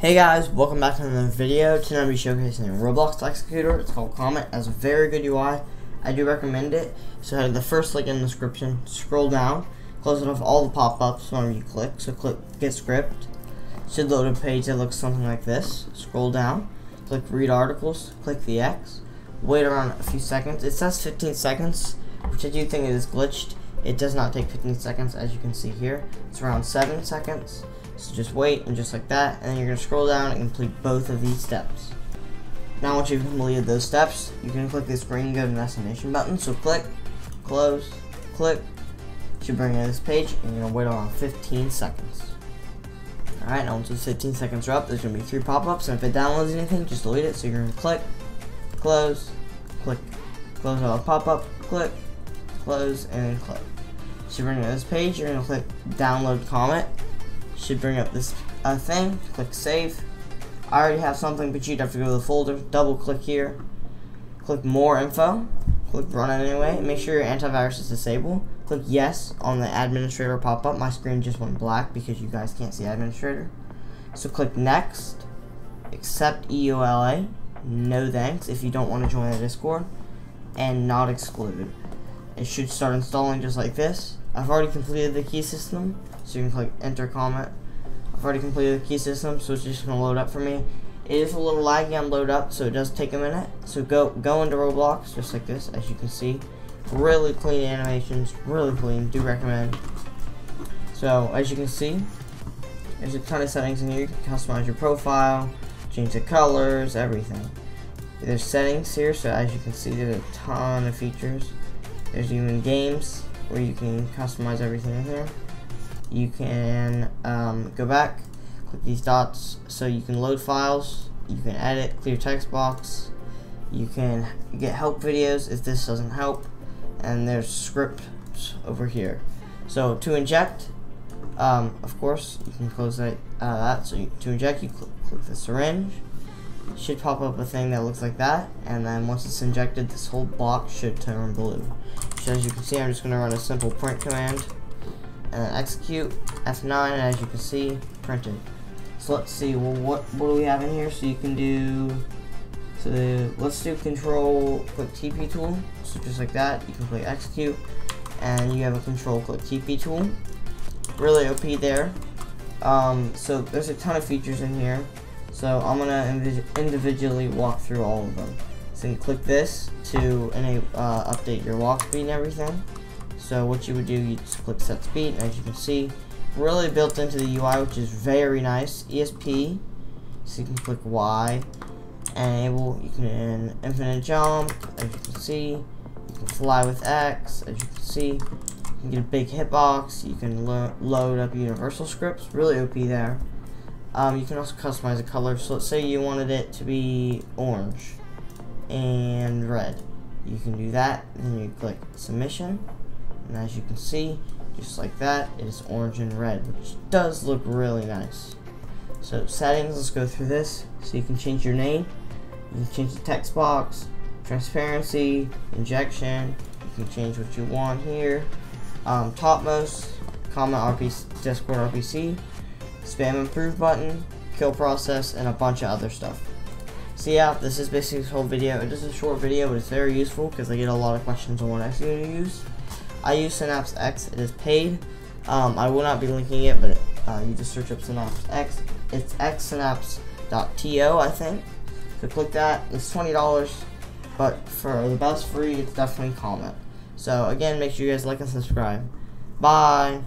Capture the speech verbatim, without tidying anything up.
Hey guys, welcome back to another video. Today I'll be showcasing a Roblox executor. It's called Comet. It has a very good U I. I do recommend it. So I have the first link in the description. Scroll down, close it off all the pop-ups when you click. So click Get Script. Should load a page that looks something like this. Scroll down, click Read Articles, click the X. Wait around a few seconds. It says fifteen seconds, which I do think is glitched. It does not take fifteen seconds, as you can see here. It's around seven seconds. So just wait, and just like that, and then you're going to scroll down and complete both of these steps. Now once you've completed those steps, you can click this green Go to Destination button. So click, close, click. Should bring you to this page, and you're going to wait around fifteen seconds. Alright, now once those fifteen seconds are up, there's going to be three pop-ups, and if it downloads anything, just delete it. So you're going to click, close, click, close all the pop-up, click, close, and click. Should bring you to this page, you're going to click Download Comet. Should bring up this uh, thing. Click save. I already have something, but you'd have to go to the folder. Double click here. Click more info. Click run anyway. Make sure your antivirus is disabled. Click yes on the administrator pop-up. My screen just went black because you guys can't see administrator. So click next. Accept E U L A. No thanks if you don't want to join the Discord. And not excluded. It should start installing just like this. I've already completed the key system, so you can click enter Comet. I've already completed the key system, so it's just gonna load up for me. It is a little laggy on load up, so it does take a minute. So go go into Roblox just like this, as you can see. Really clean animations, really clean, do recommend. So as you can see, there's a ton of settings in here. You can customize your profile, change the colors, everything. There's settings here, so as you can see there's a ton of features. There's even games, where you can customize everything in here. You can um, go back, click these dots, so you can load files, you can edit, clear text box, you can get help videos if this doesn't help, and there's scripts over here. So to inject, um, of course, you can close that, uh, that. So you, to inject, you cl click the syringe. It should pop up a thing that looks like that, and then once it's injected, this whole box should turn blue. So as you can see, I'm just going to run a simple print command and then execute F nine, and as you can see, printed. So let's see, well, what what do we have in here? So you can do, so the, let's do control click T P tool. So just like that, you can click execute, and you have a control click T P tool. Really O P there. Um, so there's a ton of features in here. So I'm going to individually walk through all of them. So you click this to enable, uh, update your walk speed and everything. So what you would do, you just click set speed, and as you can see, really built into the U I, which is very nice. E S P, so you can click Y, enable, you can infinite jump, as you can see, you can fly with X, as you can see, you can get a big hitbox, you can lo load up universal scripts, really O P there. Um, you can also customize the color, so let's say you wanted it to be orange and red. You can do that, then you click submission, and as you can see, just like that, it is orange and red, which does look really nice. So settings, let's go through this. So you can change your name, you can change the text box, transparency, injection, you can change what you want here, um, topmost, Comet R P C, Discord R P C, spam improve button, kill process, and a bunch of other stuff. So yeah, this is basically this whole video. It is a short video, but it's very useful because I get a lot of questions on what I'm going to use. I use Synapse X. It is paid. Um, I will not be linking it, but uh, you just search up Synapse X. It's x synapse dot to, I think. So click that. It's twenty dollars, but for the best free, it's definitely Comet. So again, make sure you guys like and subscribe. Bye.